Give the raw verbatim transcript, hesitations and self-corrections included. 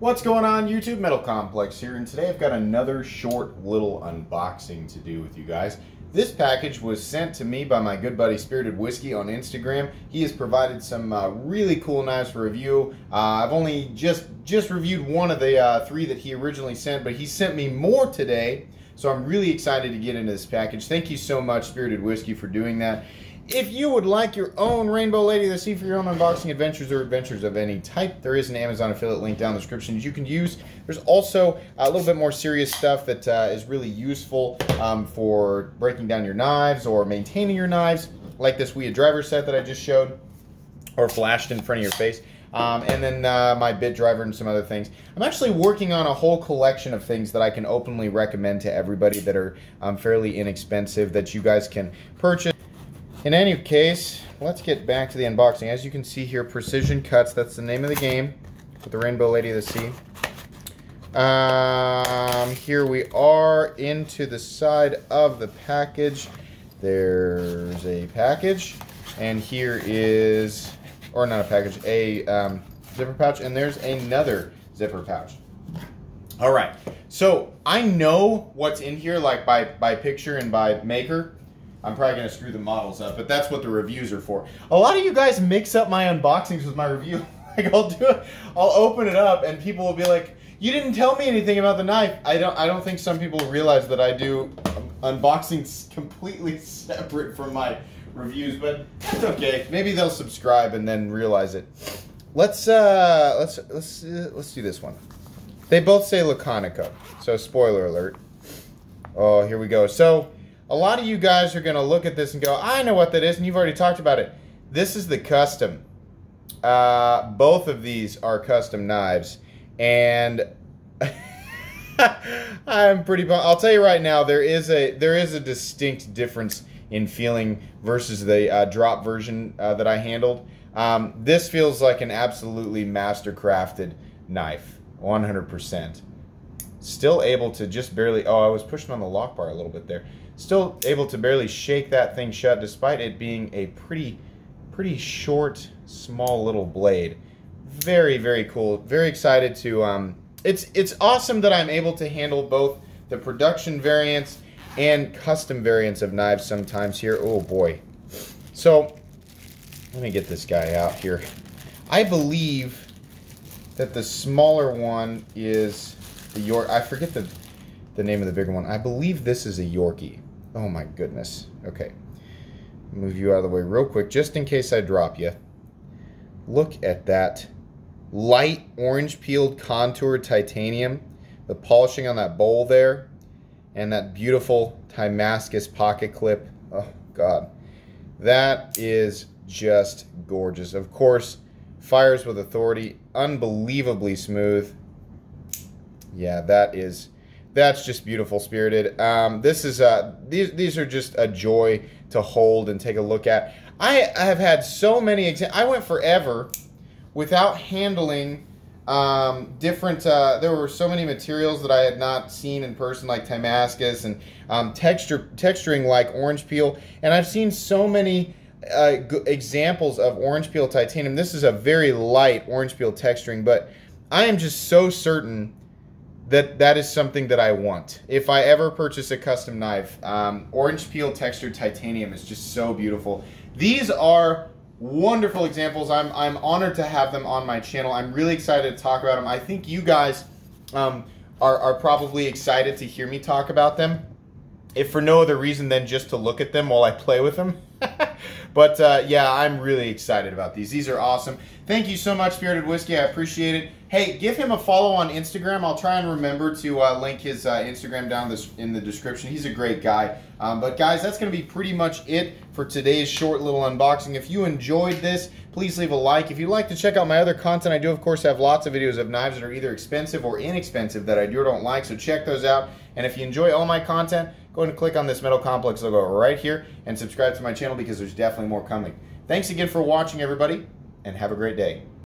What's going on YouTube? Metal Complex here, and today I've got another short little unboxing to do with you guys. This package was sent to me by my good buddy Spirited Whiskey on Instagram. He has provided some uh, really cool knives for review. Uh, I've only just, just reviewed one of the uh, three that he originally sent, but he sent me more today, so I'm really excited to get into this package. Thank you so much, Spirited Whiskey, for doing that. If you would like your own Rainbow Lady to see for your own unboxing adventures or adventures of any type, there is an Amazon affiliate link down in the description that you can use. There's also a little bit more serious stuff that uh, is really useful um, for breaking down your knives or maintaining your knives, like this Wera driver set that I just showed or flashed in front of your face. Um, and then uh, my bit driver and some other things. I'm actually working on a whole collection of things that I can openly recommend to everybody that are um, fairly inexpensive that you guys can purchase. In any case, let's get back to the unboxing. As you can see here, Precision Cuts, that's the name of the game, with the Rainbow Lady of the Sea. Um, here we are into the side of the package. There's a package, and here is, or not a package, a um, zipper pouch, and there's another zipper pouch. All right, so I know what's in here, like by, by picture and by maker. I'm probably going to screw the models up, but that's what the reviews are for. A lot of you guys mix up my unboxings with my review. Like, I'll do it, I'll open it up, and people will be like, "You didn't tell me anything about the knife." I don't. I don't think some people realize that I do unboxings completely separate from my reviews, but that's okay. Maybe they'll subscribe and then realize it. Let's uh, let's let's uh, let's do this one. They both say Laconico, so spoiler alert. Oh, here we go. So. A lot of you guys are going to look at this and go, I know what that is, and you've already talked about it. This is the custom. Uh, both of these are custom knives, and I'm pretty bummed. I'll tell you right now, there is a there is a distinct difference in feeling versus the uh, drop version uh, that I handled. Um, this feels like an absolutely mastercrafted knife, one hundred percent. Still able to just barely, oh, I was pushing on the lock bar a little bit there. Still able to barely shake that thing shut despite it being a pretty, pretty short, small little blade. Very, very cool. Very excited to, um, it's, it's awesome that I'm able to handle both the production variants and custom variants of knives sometimes here. Oh boy. So let me get this guy out here. I believe that the smaller one is the York, I forget the, the name of the bigger one. I believe this is a Yorkie. Oh my goodness. Okay. Move you out of the way real quick just in case I drop you. Look at that light orange peeled contour titanium. The polishing on that bowl there. And that beautiful Timascus pocket clip. Oh God. That is just gorgeous. Of course, fires with authority. Unbelievably smooth. Yeah, that is... That's just beautiful, Spirited. Um, this is uh, these these are just a joy to hold and take a look at. I, I have had so many examples. I went forever without handling um, different. Uh, there were so many materials that I had not seen in person, like Timascus and um, texture texturing like orange peel. And I've seen so many uh, g examples of orange peel titanium. This is a very light orange peel texturing, but I am just so certain. That, that is something that I want. If I ever purchase a custom knife, um, orange peel textured titanium is just so beautiful. These are wonderful examples. I'm, I'm honored to have them on my channel. I'm really excited to talk about them. I think you guys um, are, are probably excited to hear me talk about them, if for no other reason than just to look at them while I play with them. But uh, yeah, I'm really excited about these. These are awesome. Thank you so much, Spirited Whiskey. I appreciate it. Hey, give him a follow on Instagram. I'll try and remember to uh, link his uh, Instagram down this, in the description. He's a great guy. Um, but guys, that's going to be pretty much it for today's short little unboxing. If you enjoyed this, please leave a like. If you'd like to check out my other content, I do, of course, have lots of videos of knives that are either expensive or inexpensive that I do or don't like, so check those out. And if you enjoy all my content, go ahead and click on this Metal Complex logo right here and subscribe to my channel because there's definitely more coming. Thanks again for watching, everybody, and have a great day.